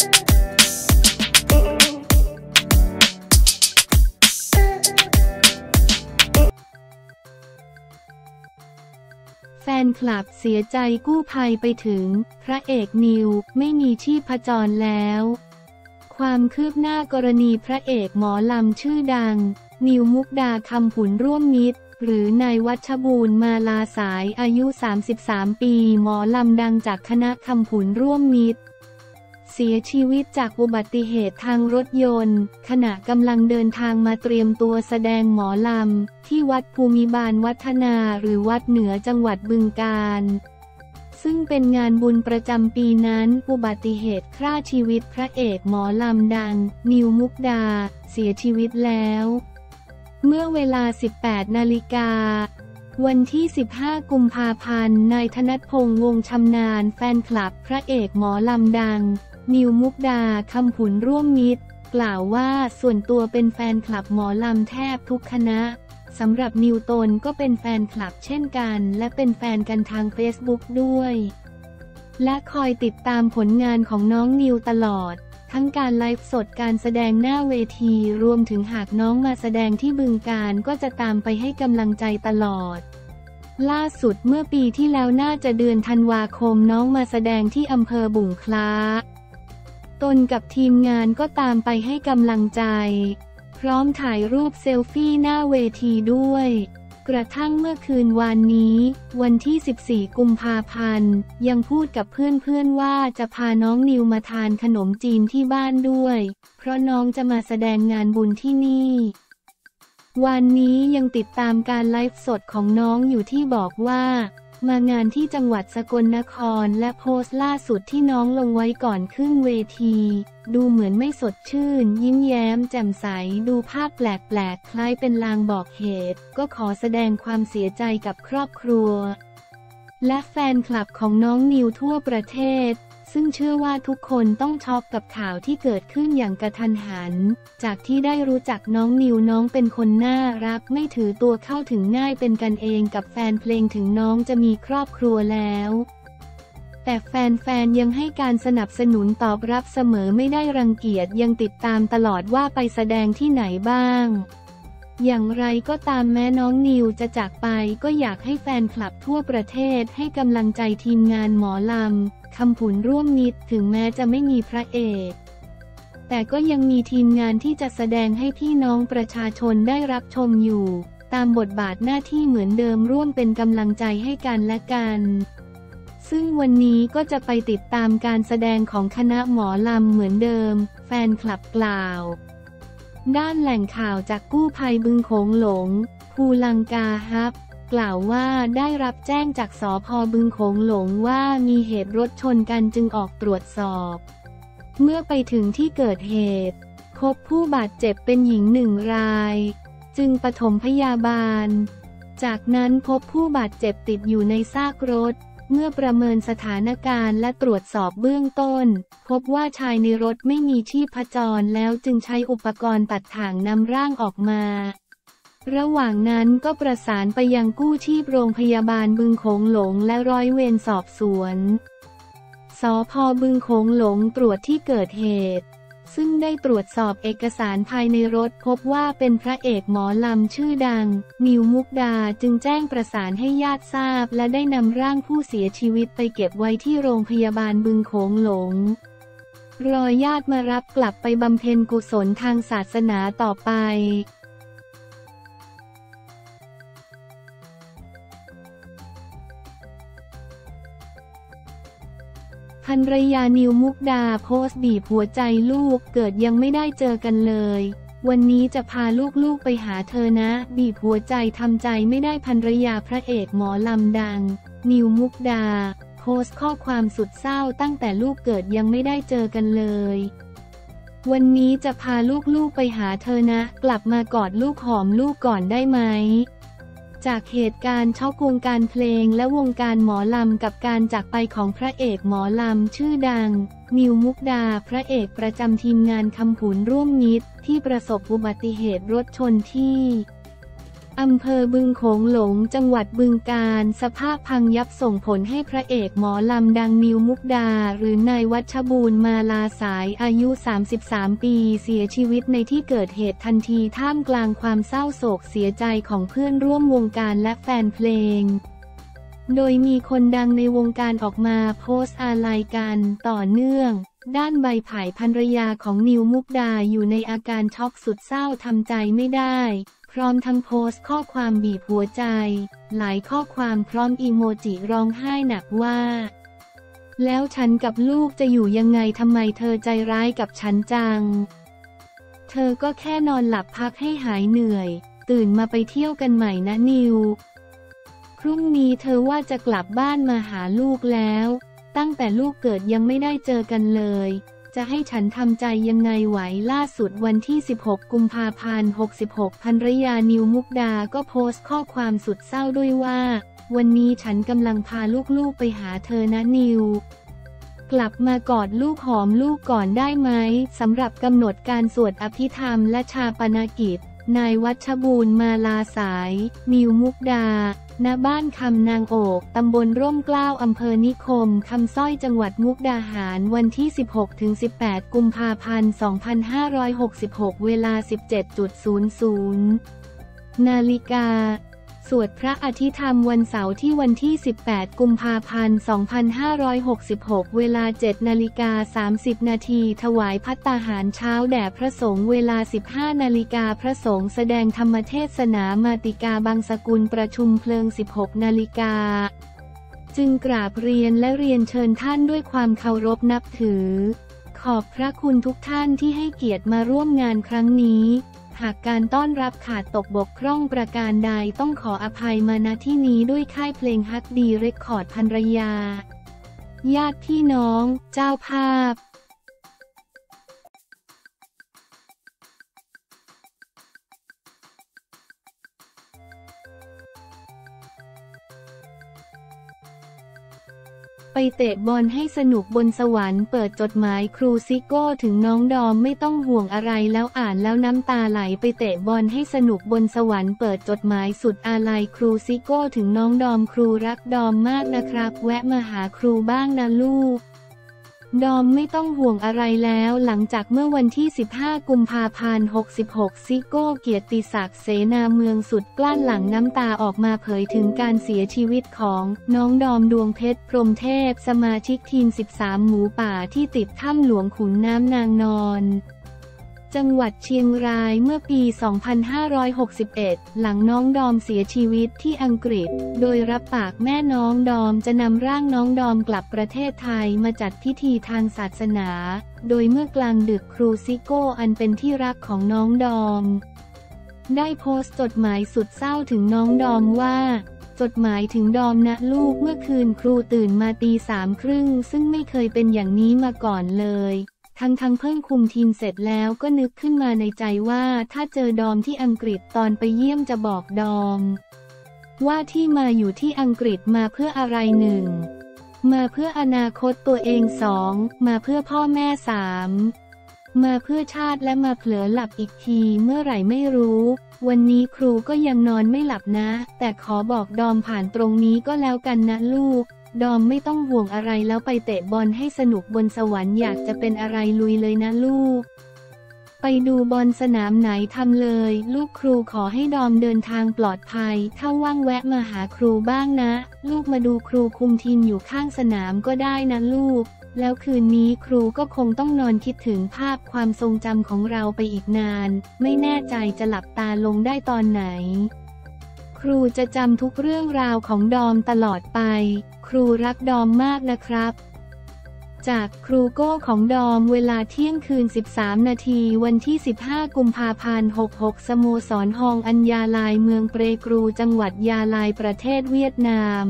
แฟนคลับเสียใจกู้ภัยไปถึงพระเอกนิวไม่มีชีพจรแล้วความคืบหน้ากรณีพระเอกหมอลำชื่อดังนิวมุกดาคำผุนร่วมมิตรหรือนายวัชบูรณ์มาลาสายอายุ33ปีหมอลำดังจากคณะคำผุนร่วมมิตรเสียชีวิตจากอุบัติเหตุทางรถยนต์ขณะกำลังเดินทางมาเตรียมตัวแสดงหมอลำที่วัดภูมิบาลวัฒนาหรือวัดเหนือจังหวัดบึงกาฬซึ่งเป็นงานบุญประจำปีนั้นอุบัติเหตุฆ่าชีวิตพระเอกหมอลำดังนิวมุกดาเสียชีวิตแล้วเมื่อเวลา 18 นาฬิกาวันที่ 15 กุมภาพันธ์นายธนัทพงษ์วงศ์ชำนาญแฟนคลับพระเอกหมอลำดังนิวมุกดาคำผุนร่วมมิตรกล่าวว่าส่วนตัวเป็นแฟนคลับหมอลำแทบทุกคณะสำหรับนิวตนก็เป็นแฟนคลับเช่นกันและเป็นแฟนกันทาง Facebook ด้วยและคอยติดตามผลงานของน้องนิวตลอดทั้งการไลฟ์สดการแสดงหน้าเวทีรวมถึงหากน้องมาแสดงที่บึงกาฬก็จะตามไปให้กำลังใจตลอดล่าสุดเมื่อปีที่แล้วน่าจะเดือนธันวาคมน้องมาแสดงที่อำเภอบุ่งคล้าตนกับทีมงานก็ตามไปให้กำลังใจพร้อมถ่ายรูปเซลฟี่หน้าเวทีด้วยกระทั่งเมื่อคืนวานนี้วันที่ 14 กุมภาพันธ์ยังพูดกับเพื่อนๆว่าจะพาน้องนิวมาทานขนมจีนที่บ้านด้วยเพราะน้องจะมาแสดงงานบุญที่นี่วันนี้ยังติดตามการไลฟ์สดของน้องอยู่ที่บอกว่ามางานที่จังหวัดสกลนครและโพสต์ล่าสุดที่น้องลงไว้ก่อนขึ้นเวทีดูเหมือนไม่สดชื่นยิ้มแย้มแจ่มใสดูภาพแปลกๆคล้ายเป็นลางบอกเหตุก็ขอแสดงความเสียใจกับครอบครัวและแฟนคลับของน้องนิวทั่วประเทศซึ่งเชื่อว่าทุกคนต้องช็อกกับข่าวที่เกิดขึ้นอย่างกระทันหันจากที่ได้รู้จักน้องนิวน้องเป็นคนน่ารักไม่ถือตัวเข้าถึงง่ายเป็นกันเองกับแฟนเพลงถึงน้องจะมีครอบครัวแล้วแต่แฟนๆยังให้การสนับสนุนตอบรับเสมอไม่ได้รังเกียจยังติดตามตลอดว่าไปแสดงที่ไหนบ้างอย่างไรก็ตามแม้น้องนิวจะจากไปก็อยากให้แฟนคลับทั่วประเทศให้กำลังใจทีมงานหมอลำคำผุนร่วมมิตรถึงแม้จะไม่มีพระเอกแต่ก็ยังมีทีมงานที่จะแสดงให้พี่น้องประชาชนได้รับชมอยู่ตามบทบาทหน้าที่เหมือนเดิมร่วมเป็นกำลังใจให้กันและกันซึ่งวันนี้ก็จะไปติดตามการแสดงของคณะหมอลำเหมือนเดิมแฟนคลับกล่าวด้านแหล่งข่าวจากกู้ภัยบึงโขงหลงภูลังกาฮับกล่าวว่าได้รับแจ้งจากสภ.บึงโขงหลงว่ามีเหตุรถชนกันจึงออกตรวจสอบเมื่อไปถึงที่เกิดเหตุพบผู้บาดเจ็บเป็นหญิง1 รายจึงปฐมพยาบาลจากนั้นพบผู้บาดเจ็บติดอยู่ในซากรถเมื่อประเมินสถานการณ์และตรวจสอบเบื้องต้นพบว่าชายในรถไม่มีชีพจรแล้วจึงใช้อุปกรณ์ตัดถ่างนำร่างออกมาระหว่างนั้นก็ประสานไปยังกู้ชีพโรงพยาบาลบึงโขงหลงและร้อยเวรสอบสวนสภ.บึงโขงหลงตรวจที่เกิดเหตุซึ่งได้ตรวจสอบเอกสารภายในรถพบว่าเป็นพระเอกหมอลำชื่อดังนิวมุกดาจึงแจ้งประสานให้ญาติทราบและได้นำร่างผู้เสียชีวิตไปเก็บไว้ที่โรงพยาบาลบึงโขงหลงรอญาติมารับกลับไปบำเพ็ญกุศลทางศาสนาต่อไปภรรยานิวมุกดาโพสต์บีบหัวใจลูกเกิดยังไม่ได้เจอกันเลยวันนี้จะพาลูกๆไปหาเธอนะบีบหัวใจทำใจไม่ได้ภรรยาพระเอกหมอลำดังนิวมุกดาโพสต์ข้อความสุดเศร้าตั้งแต่ลูกเกิดยังไม่ได้เจอกันเลยวันนี้จะพาลูกๆไปหาเธอนะกลับมากอดลูกหอมลูกก่อนได้ไหมจากเหตุการณ์ช็อกวงการเพลงและวงการหมอลำกับการจากไปของพระเอกหมอลำชื่อดังนิวมุกดาพระเอกประจำทีมงานคำผุนร่วมมิตรที่ประสบอุบัติเหตุรถชนที่ อำเภอบึงโขงหลงจังหวัดบึงกาฬสภาพพังยับส่งผลให้พระเอกหมอลำดังมิวมุกดาหรือนายวัชบูรณ์มาลาสายอายุ33ปีเสียชีวิตในที่เกิดเหตุทันทีท่ามกลางความเศร้าโศกเสียใจของเพื่อนร่วมวงการและแฟนเพลงโดยมีคนดังในวงการออกมาโพสต์อาลัยกันต่อเนื่องด้านใบไผ่ภรรยาของมิวมุกดาอยู่ในอาการช็อกสุดเศร้าทำใจไม่ได้พร้อมทั้งโพสต์ข้อความบีบหัวใจหลายข้อความพร้อมอีโมจิร้องไห้หนักว่าแล้วฉันกับลูกจะอยู่ยังไงทำไมเธอใจร้ายกับฉันจังเธอก็แค่นอนหลับพักให้หายเหนื่อยตื่นมาไปเที่ยวกันใหม่นะนิวพรุ่งนี้เธอว่าจะกลับบ้านมาหาลูกแล้วตั้งแต่ลูกเกิดยังไม่ได้เจอกันเลยจะให้ฉันทำใจยังไงไหวล่าสุดวันที่16กุมภาพันธ์66ภรรยานิวมุกดาก็โพสต์ข้อความสุดเศร้าด้วยว่าวันนี้ฉันกำลังพาลูกๆไปหาเธอนะนิวกลับมากอดลูกหอมลูกก่อนได้ไหมสำหรับกำหนดการสวดอภิธรรมและฌาปนกิจนายวัชบูรณ์มาลาสายนิวมุกดาณบ้านคำนางโอกตำบลร่มเกล้าอำเภอนิคมคำสร้อยจังหวัดมุกดาหารวันที่ 16-18 กุมภาพันธ์ 2566 เวลา 17.00 นาฬิกาสวดพระอภิธรรมวันเสาร์ที่วันที่18กุมภาพันธ์ 2566 เวลา 7:30 นาทีถวายภัตตาหารเช้าแด่พระสงฆ์เวลา 15 นาฬิกาพระสงฆ์แสดงธรรมเทศนามาติกาบางสกุลประชุมเพลิง 16 นาฬิกาจึงกราบเรียนและเรียนเชิญท่านด้วยความเคารพนับถือขอบพระคุณทุกท่านที่ให้เกียรติมาร่วมงานครั้งนี้หากการต้อนรับขาดตกบกพร่องประการใดต้องขออภัยมาณที่นี้ด้วยค่ายเพลงฮักดีเรคคอร์ดภรรยาญาติพี่น้องเจ้าภาพไปเตะบอลให้สนุกบนสวรรค์เปิดจดหมายครูซิโก้ถึงน้องดอมไม่ต้องห่วงอะไรแล้วอ่านแล้วน้ำตาไหลไปเตะบอลให้สนุกบนสวรรค์เปิดจดหมายสุดอาลัยครูซิโก้ถึงน้องดอมครูรักดอมมากนะครับแวะมาหาครูบ้างนะลูกดอมไม่ต้องห่วงอะไรแล้วหลังจากเมื่อวันที่15กุมภาพันธ์66ซิโก้เกียรติศักดิ์เสนาเมืองสุดกลั้นหลังน้ำตาออกมาเผยถึงการเสียชีวิตของน้องดอมดวงเพชรพรหมเทพสมาชิกทีม13หมูป่าที่ติดถ้ำหลวงขุนน้ำนางนอนจังหวัดเชียงรายเมื่อปี 2561 หลังน้องดอมเสียชีวิตที่อังกฤษโดยรับปากแม่น้องดอมจะนำร่างน้องดอมกลับประเทศไทยมาจัดพิธีทางศาสนาโดยเมื่อกลางดึกครูซิโก้อันเป็นที่รักของน้องดอมได้โพสต์จดหมายสุดเศร้าถึงน้องดอมว่าจดหมายถึงดอมนะลูกเมื่อคืนครูตื่นมาตี3:30ซึ่งไม่เคยเป็นอย่างนี้มาก่อนเลยทั้งเพิ่งคุมทีมเสร็จแล้วก็นึกขึ้นมาในใจว่าถ้าเจอดอมที่อังกฤษตอนไปเยี่ยมจะบอกดอมว่าที่มาอยู่ที่อังกฤษมาเพื่ออะไร1มาเพื่ออนาคตตัวเอง2มาเพื่อพ่อแม่3มาเพื่อชาติและมาเผลอหลับอีกทีเมื่อไหร่ไม่รู้วันนี้ครูก็ยังนอนไม่หลับนะแต่ขอบอกดอมผ่านตรงนี้ก็แล้วกันนะลูกดอมไม่ต้องห่วงอะไรแล้วไปเตะบอลให้สนุกบนสวรรค์อยากจะเป็นอะไรลุยเลยนะลูกไปดูบอลสนามไหนทำเลยลูกครูขอให้ดอมเดินทางปลอดภัยถ้าว่างแวะมาหาครูบ้างนะลูกมาดูครูคุมทีมอยู่ข้างสนามก็ได้นะลูกแล้วคืนนี้ครูก็คงต้องนอนคิดถึงภาพความทรงจำของเราไปอีกนานไม่แน่ใจจะหลับตาลงได้ตอนไหนครูจะจำทุกเรื่องราวของดอมตลอดไปครูรักดอมมากนะครับจากครูโก้ของดอมเวลาเที่ยงคืน13นาทีวันที่15กุมภาพันธ์66สโมสรฮองอัญญาลายเมืองเปรกรูจังหวัดยาลายประเทศเวียดนาม